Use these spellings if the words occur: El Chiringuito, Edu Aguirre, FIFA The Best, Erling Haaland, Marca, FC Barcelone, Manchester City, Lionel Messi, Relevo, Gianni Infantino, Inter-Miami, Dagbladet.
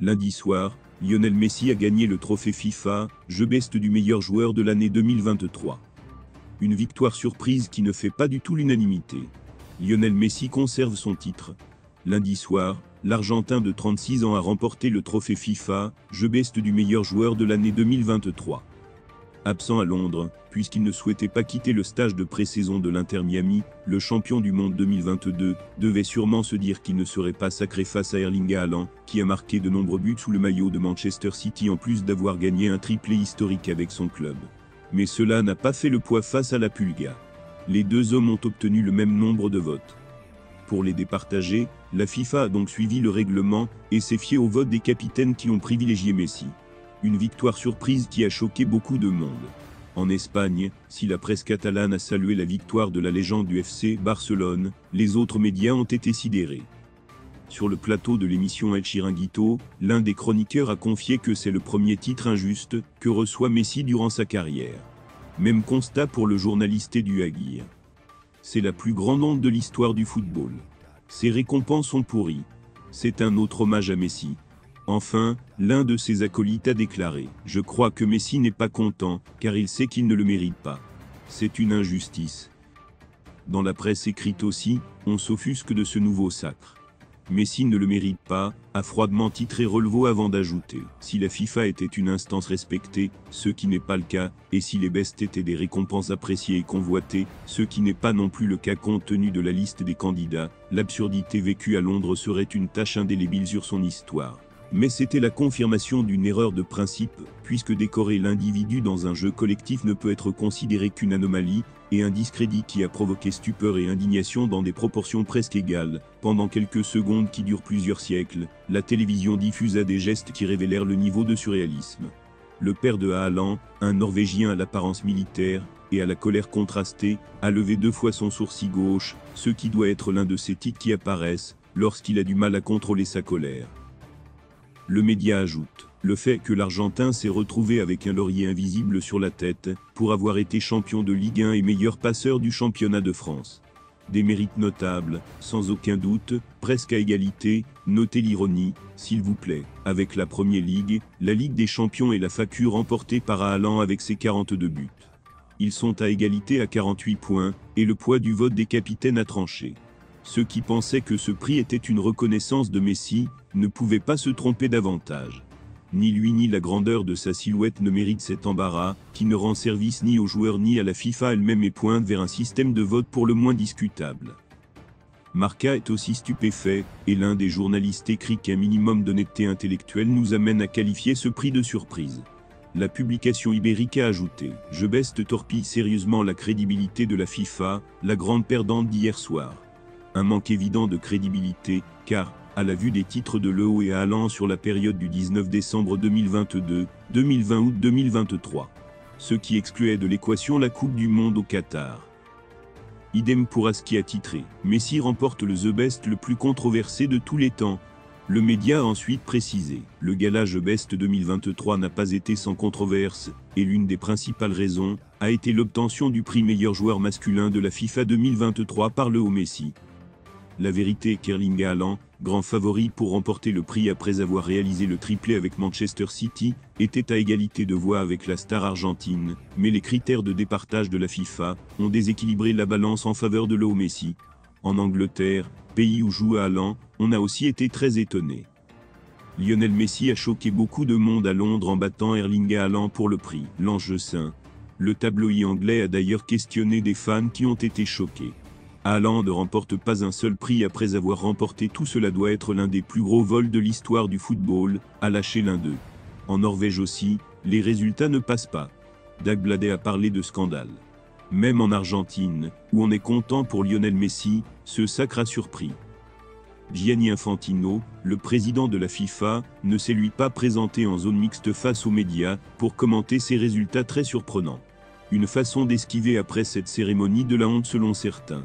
Lundi soir, Lionel Messi a gagné le trophée FIFA, The Best du meilleur joueur de l'année 2023. Une victoire surprise qui ne fait pas du tout l'unanimité. Lionel Messi conserve son titre. Lundi soir, l'Argentin de 36 ans a remporté le trophée FIFA, The Best du meilleur joueur de l'année 2023. Absent à Londres, puisqu'il ne souhaitait pas quitter le stage de pré-saison de l'Inter-Miami, le champion du monde 2022 devait sûrement se dire qu'il ne serait pas sacré face à Erling Haaland, qui a marqué de nombreux buts sous le maillot de Manchester City en plus d'avoir gagné un triplé historique avec son club. Mais cela n'a pas fait le poids face à la Pulga. Les deux hommes ont obtenu le même nombre de votes. Pour les départager, la FIFA a donc suivi le règlement et s'est fiée au vote des capitaines qui ont privilégié Messi. Une victoire surprise qui a choqué beaucoup de monde. En Espagne, si la presse catalane a salué la victoire de la légende du FC Barcelone, les autres médias ont été sidérés. Sur le plateau de l'émission El Chiringuito, l'un des chroniqueurs a confié que c'est le premier titre injuste que reçoit Messi durant sa carrière. Même constat pour le journaliste Edu Aguirre. C'est la plus grande honte de l'histoire du football. Ses récompenses sont pourries. C'est un autre hommage à Messi. Enfin, l'un de ses acolytes a déclaré « Je crois que Messi n'est pas content, car il sait qu'il ne le mérite pas. C'est une injustice. » Dans la presse écrite aussi, on s'offusque de ce nouveau sacre. « Messi ne le mérite pas », a froidement titré Relevo avant d'ajouter « Si la FIFA était une instance respectée, ce qui n'est pas le cas, et si les bests étaient des récompenses appréciées et convoitées, ce qui n'est pas non plus le cas compte tenu de la liste des candidats, l'absurdité vécue à Londres serait une tache indélébile sur son histoire. » Mais c'était la confirmation d'une erreur de principe, puisque décorer l'individu dans un jeu collectif ne peut être considéré qu'une anomalie, et un discrédit qui a provoqué stupeur et indignation dans des proportions presque égales. Pendant quelques secondes qui durent plusieurs siècles, la télévision diffusa des gestes qui révélèrent le niveau de surréalisme. Le père de Haaland, un Norvégien à l'apparence militaire, et à la colère contrastée, a levé deux fois son sourcil gauche, ce qui doit être l'un de ces tics qui apparaissent, lorsqu'il a du mal à contrôler sa colère. Le média ajoute, le fait que l'Argentin s'est retrouvé avec un laurier invisible sur la tête, pour avoir été champion de Ligue 1 et meilleur passeur du championnat de France. Des mérites notables, sans aucun doute, presque à égalité, notez l'ironie, s'il vous plaît, avec la Premier Ligue, la Ligue des Champions et la FAQ remportée par Haaland avec ses 42 buts. Ils sont à égalité à 48 points, et le poids du vote des capitaines a tranché. Ceux qui pensaient que ce prix était une reconnaissance de Messi, ne pouvaient pas se tromper davantage. Ni lui ni la grandeur de sa silhouette ne méritent cet embarras, qui ne rend service ni aux joueurs ni à la FIFA elle-même et pointe vers un système de vote pour le moins discutable. Marca est aussi stupéfait, et l'un des journalistes écrit qu'un minimum d'honnêteté intellectuelle nous amène à qualifier ce prix de surprise. La publication ibérique a ajouté « Je beste torpille sérieusement la crédibilité de la FIFA, la grande perdante d'hier soir ». Un manque évident de crédibilité, car, à la vue des titres de Leo et Haaland sur la période du 19 décembre 2022, 2020 août 2023. Ce qui excluait de l'équation la Coupe du Monde au Qatar. Idem pour Aski a titré, Messi remporte le The Best le plus controversé de tous les temps. Le média a ensuite précisé, le gala The Best 2023 n'a pas été sans controverse, et l'une des principales raisons, a été l'obtention du prix meilleur joueur masculin de la FIFA 2023 par Leo Messi. La vérité est qu'Erling Haaland, grand favori pour remporter le prix après avoir réalisé le triplé avec Manchester City, était à égalité de voix avec la star argentine, mais les critères de départage de la FIFA ont déséquilibré la balance en faveur de Leo Messi. En Angleterre, pays où joue Haaland, on a aussi été très étonné. Lionel Messi a choqué beaucoup de monde à Londres en battant Erling Haaland pour le prix L'Ange Saint. Le tabloïd anglais a d'ailleurs questionné des fans qui ont été choqués. Haaland ne remporte pas un seul prix après avoir remporté tout cela doit être l'un des plus gros vols de l'histoire du football, a lâché l'un d'eux. En Norvège aussi, les résultats ne passent pas. Dagbladet a parlé de scandale. Même en Argentine, où on est content pour Lionel Messi, ce sacre a surpris. Gianni Infantino, le président de la FIFA, ne s'est lui pas présenté en zone mixte face aux médias, pour commenter ces résultats très surprenants. Une façon d'esquiver après cette cérémonie de la honte selon certains.